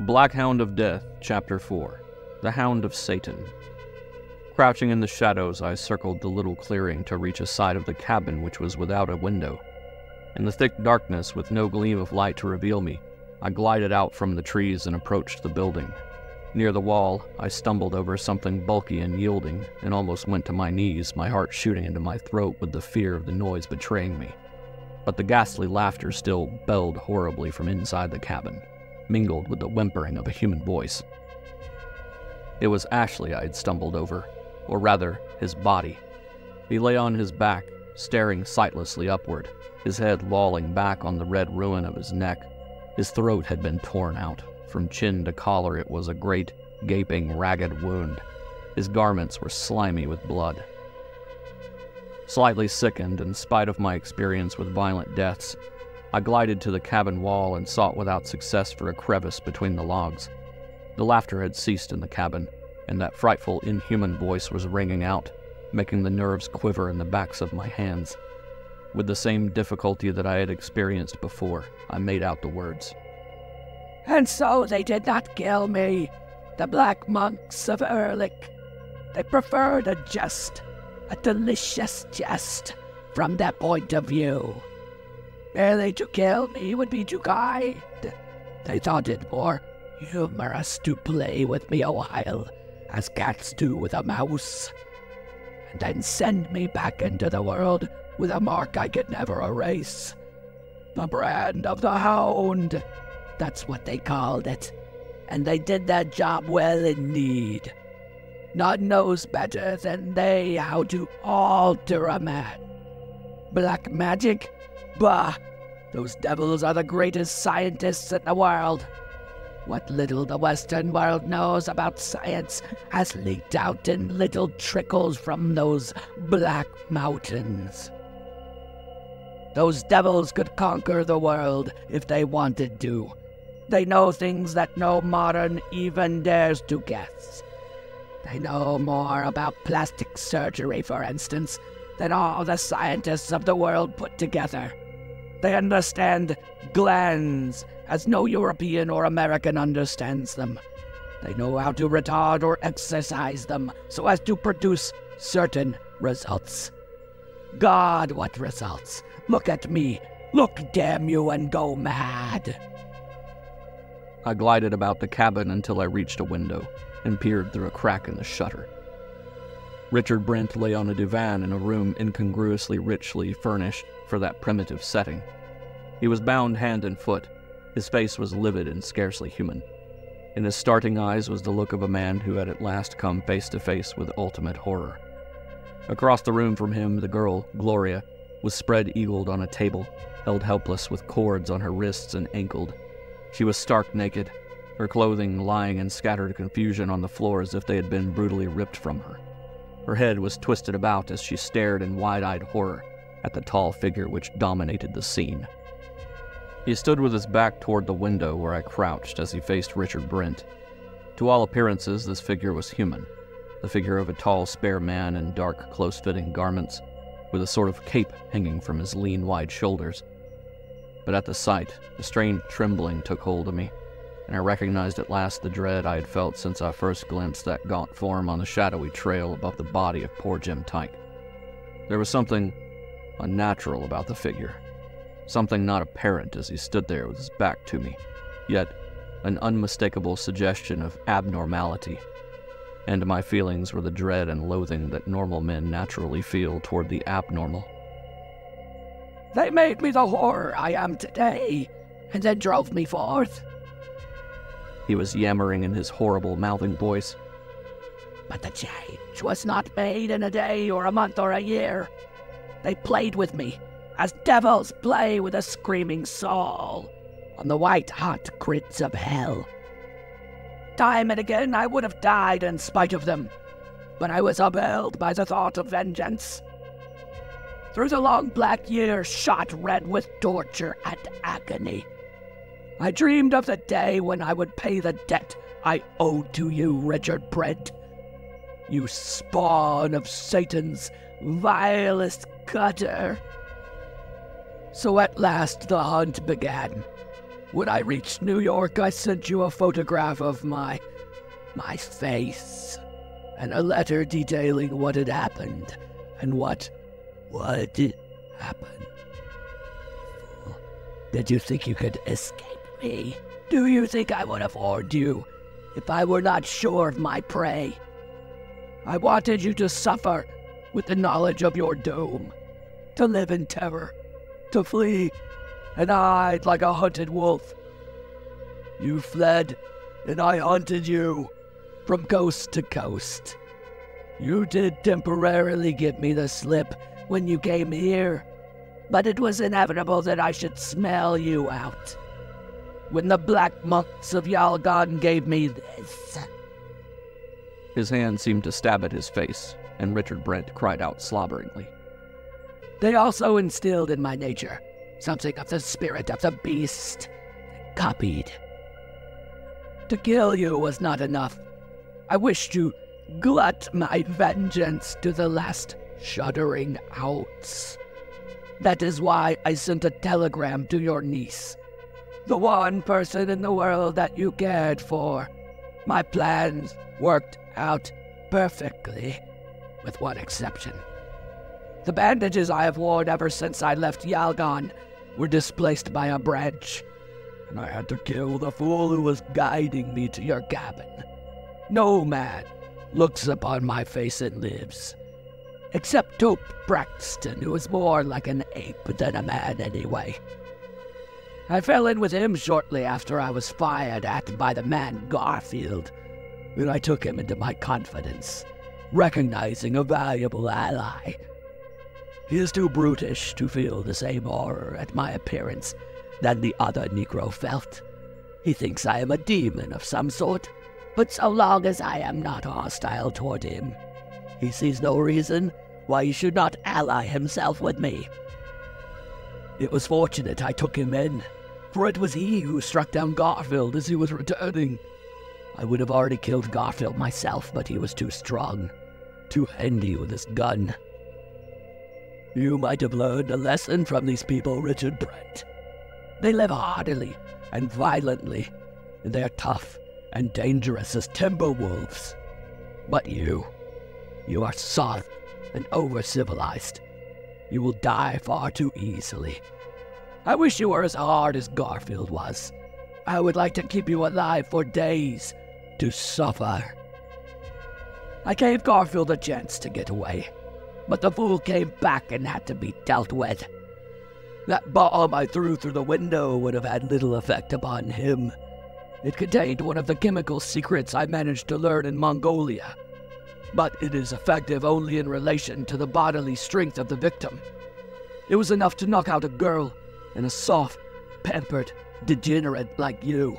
Black Hound of Death, Chapter 4, The Hound of Satan. Crouching in the shadows, I circled the little clearing to reach a side of the cabin which was without a window. In the thick darkness, with no gleam of light to reveal me, I glided out from the trees and approached the building. Near the wall, I stumbled over something bulky and yielding, and almost went to my knees, my heart shooting into my throat with the fear of the noise betraying me. But the ghastly laughter still bellowed horribly from inside the cabin, mingled with the whimpering of a human voice. It was Ashley I had stumbled over, or rather, his body. He lay on his back, staring sightlessly upward, his head lolling back on the red ruin of his neck. His throat had been torn out. From chin to collar it was a great, gaping, ragged wound. His garments were slimy with blood. Slightly sickened, in spite of my experience with violent deaths, I glided to the cabin wall and sought without success for a crevice between the logs. The laughter had ceased in the cabin, and that frightful, inhuman voice was ringing out, making the nerves quiver in the backs of my hands. With the same difficulty that I had experienced before, I made out the words. "And so they did not kill me, the black monks of Erlik. They preferred a jest, a delicious jest, from their point of view. Merely to kill me would be too kind. They thought it more humorous to play with me a while, as cats do with a mouse, and then send me back into the world with a mark I could never erase. The brand of the hound, that's what they called it, and they did their job well indeed. None knows better than they how to alter a man. Black magic? Bah! Those devils are the greatest scientists in the world. What little the Western world knows about science has leaked out in little trickles from those black mountains. Those devils could conquer the world if they wanted to. They know things that no modern even dares to guess. They know more about plastic surgery, for instance, than all the scientists of the world put together. They understand glands as no European or American understands them. They know how to retard or exercise them so as to produce certain results. God, what results! Look at me! Look, damn you, and go mad!" I glided about the cabin until I reached a window and peered through a crack in the shutter. Richard Brent lay on a divan in a room incongruously richly furnished for that primitive setting. He was bound hand and foot. His face was livid and scarcely human. In his starting eyes was the look of a man who had at last come face to face with ultimate horror. Across the room from him, the girl, Gloria, was spread-eagled on a table, held helpless with cords on her wrists and ankled. She was stark naked, her clothing lying in scattered confusion on the floor as if they had been brutally ripped from her. Her head was twisted about as she stared in wide-eyed horror at the tall figure which dominated the scene. He stood with his back toward the window where I crouched as he faced Richard Brent. To all appearances, this figure was human, the figure of a tall, spare man in dark, close-fitting garments, with a sort of cape hanging from his lean, wide shoulders. But at the sight, a strange trembling took hold of me, and I recognized at last the dread I had felt since I first glimpsed that gaunt form on the shadowy trail above the body of poor Jim Tite. There was something unnatural about the figure, something not apparent as he stood there with his back to me, yet an unmistakable suggestion of abnormality, and my feelings were the dread and loathing that normal men naturally feel toward the abnormal. "They made me the horror I am today, and then drove me forth," he was yammering in his horrible mouthing voice. "But the change was not made in a day or a month or a year. They played with me, as devils play with a screaming soul, on the white-hot grids of hell. Time and again I would have died in spite of them, but I was upheld by the thought of vengeance. Through the long black years shot red with torture and agony, I dreamed of the day when I would pay the debt I owed to you, Richard Brent. You spawn of Satan's vilest gutter. So at last the hunt began. When I reached New York, I sent you a photograph of my face, and a letter detailing what had happened, and what would happen. Did you think you could escape me? Do you think I would have warned you if I were not sure of my prey? I wanted you to suffer with the knowledge of your doom, to live in terror, to flee, and hide like a hunted wolf. You fled, and I hunted you from coast to coast. You did temporarily give me the slip when you came here, but it was inevitable that I should smell you out. When the black monks of Yalgan gave me this. His hand seemed to stab at his face, and Richard Brent cried out slobberingly. They also instilled in my nature something of the spirit of the beast, copied. To kill you was not enough. I wished to glut my vengeance to the last shuddering ounce. That is why I sent a telegram to your niece, the one person in the world that you cared for. My plans worked out perfectly, with one exception. The bandages I have worn ever since I left Yalgan were displaced by a branch, and I had to kill the fool who was guiding me to your cabin. No man looks upon my face and lives, except Tope Braxton, who is more like an ape than a man anyway. I fell in with him shortly after I was fired at by the man Garfield, and I took him into my confidence, recognizing a valuable ally. He is too brutish to feel the same horror at my appearance than the other Negro felt. He thinks I am a demon of some sort, but so long as I am not hostile toward him, he sees no reason why he should not ally himself with me. It was fortunate I took him in, for it was he who struck down Garfield as he was returning. I would have already killed Garfield myself, but he was too strong, too handy with his gun. You might have learned a lesson from these people, Richard Brent. They live hardily and violently, and they are tough and dangerous as timber wolves. But you are soft and over-civilized. You will die far too easily. I wish you were as hard as Garfield was. I would like to keep you alive for days to suffer. I gave Garfield a chance to get away, but the fool came back and had to be dealt with. That bomb I threw through the window would have had little effect upon him. It contained one of the chemical secrets I managed to learn in Mongolia, but it is effective only in relation to the bodily strength of the victim. It was enough to knock out a girl and a soft, pampered degenerate like you.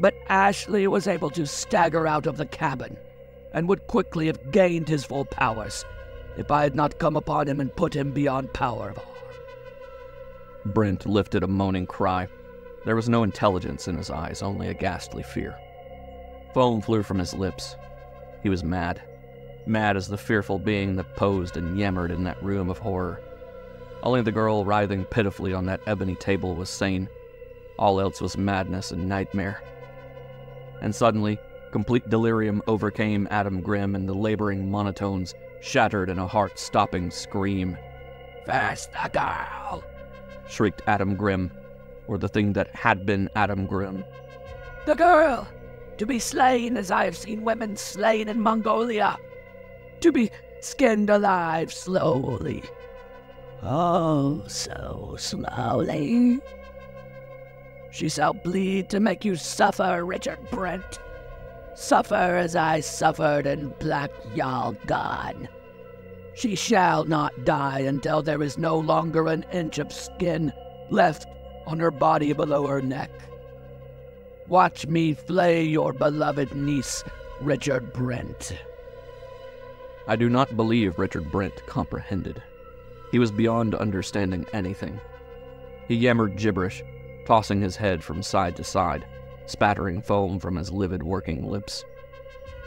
But Ashley was able to stagger out of the cabin and would quickly have gained his full powers if I had not come upon him and put him beyond power of harm. Brent lifted a moaning cry. There was no intelligence in his eyes, only a ghastly fear. Foam flew from his lips. He was mad. Mad as the fearful being that posed and yammered in that room of horror. Only the girl writhing pitifully on that ebony table was sane. All else was madness and nightmare. And suddenly, complete delirium overcame Adam Grimm, and the laboring monotones shattered in a heart-stopping scream. "Fast the girl!" shrieked Adam Grimm, or the thing that had been Adam Grimm. "The girl! To be slain as I have seen women slain in Mongolia! To be skinned alive slowly. Oh, so slowly. She shall bleed to make you suffer, Richard Brent. Suffer as I suffered in Black Yalgan. She shall not die until there is no longer an inch of skin left on her body below her neck. Watch me flay your beloved niece, Richard Brent." I do not believe Richard Brent comprehended. He was beyond understanding anything. He yammered gibberish, tossing his head from side to side, spattering foam from his livid working lips.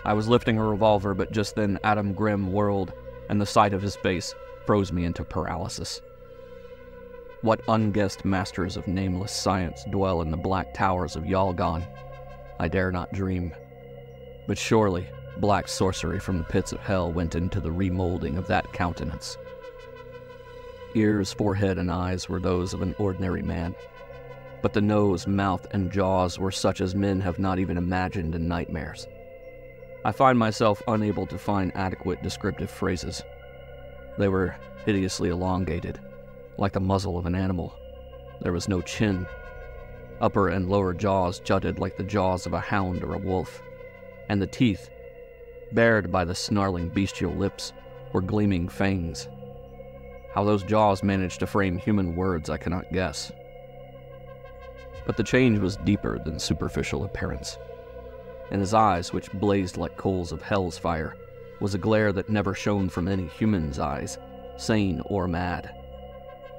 I was lifting a revolver, but just then Adam Grimm whirled, and the sight of his face froze me into paralysis. What unguessed masters of nameless science dwell in the black towers of Yalgan, I dare not dream. But surely, black sorcery from the pits of hell went into the remolding of that countenance. Ears, forehead, and eyes were those of an ordinary man, but the nose, mouth, and jaws were such as men have not even imagined in nightmares. I find myself unable to find adequate descriptive phrases. They were hideously elongated, like the muzzle of an animal. There was no chin. Upper and lower jaws jutted like the jaws of a hound or a wolf, and the teeth, bared by the snarling bestial lips, were gleaming fangs. How those jaws managed to frame human words I cannot guess. But the change was deeper than superficial appearance. In his eyes, which blazed like coals of hell's fire, was a glare that never shone from any human's eyes, sane or mad.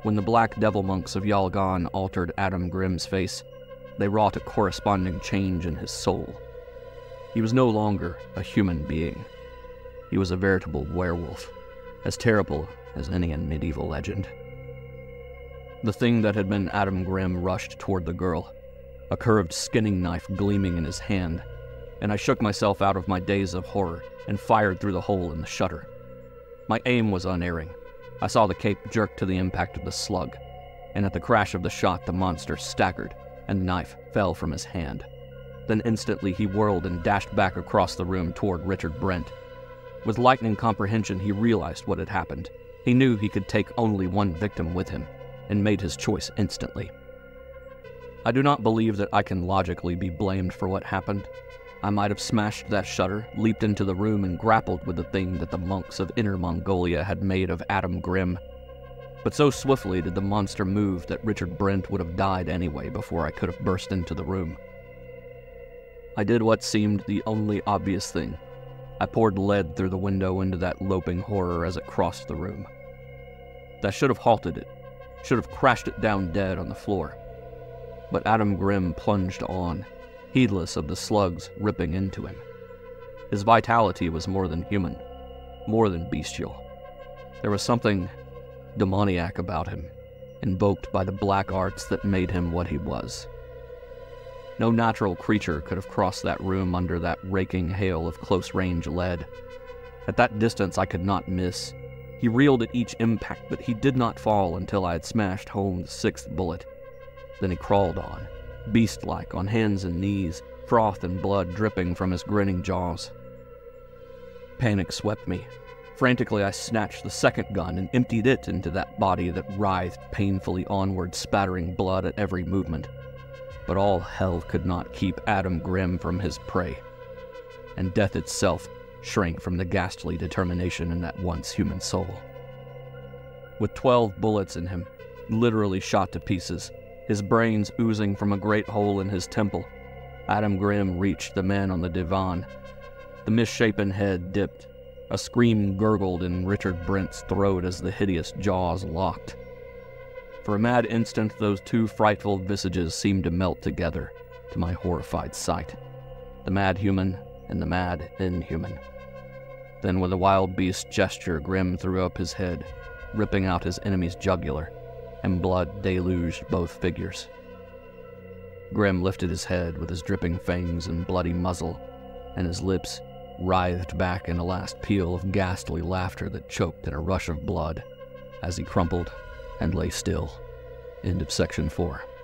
When the black devil monks of Yalgan altered Adam Grimm's face, they wrought a corresponding change in his soul. He was no longer a human being. He was a veritable werewolf, as terrible as any in medieval legend. The thing that had been Adam Grimm rushed toward the girl, a curved skinning knife gleaming in his hand, and I shook myself out of my daze of horror and fired through the hole in the shutter. My aim was unerring. I saw the cape jerk to the impact of the slug, and at the crash of the shot the monster staggered, and the knife fell from his hand. Then instantly he whirled and dashed back across the room toward Richard Brent. With lightning comprehension he realized what had happened. He knew he could take only one victim with him, and made his choice instantly. I do not believe that I can logically be blamed for what happened. I might have smashed that shutter, leaped into the room, and grappled with the thing that the monks of Inner Mongolia had made of Adam Grimm. But so swiftly did the monster move that Richard Brent would have died anyway before I could have burst into the room. I did what seemed the only obvious thing. I poured lead through the window into that loping horror as it crossed the room. That should have halted it, should have crashed it down dead on the floor. But Adam Grimm plunged on, heedless of the slugs ripping into him. His vitality was more than human, more than bestial. There was something demoniac about him, invoked by the black arts that made him what he was. No natural creature could have crossed that room under that raking hail of close-range lead. At that distance, I could not miss. He reeled at each impact, but he did not fall until I had smashed home the sixth bullet. Then he crawled on, beast-like, on hands and knees, froth and blood dripping from his grinning jaws. Panic swept me. Frantically, I snatched the second gun and emptied it into that body that writhed painfully onward, spattering blood at every movement. But all hell could not keep Adam Grimm from his prey, and death itself shrank from the ghastly determination in that once human soul. With 12 bullets in him, literally shot to pieces, his brains oozing from a great hole in his temple, Adam Grimm reached the man on the divan. The misshapen head dipped. A scream gurgled in Richard Brent's throat as the hideous jaws locked. For a mad instant, those two frightful visages seemed to melt together to my horrified sight. The mad human and the mad inhuman. Then with a wild beast gesture, Grimm threw up his head, ripping out his enemy's jugular, and blood deluged both figures. Grimm lifted his head with his dripping fangs and bloody muzzle, and his lips writhed back in a last peal of ghastly laughter that choked in a rush of blood as he crumpled and lay still. End of section 4.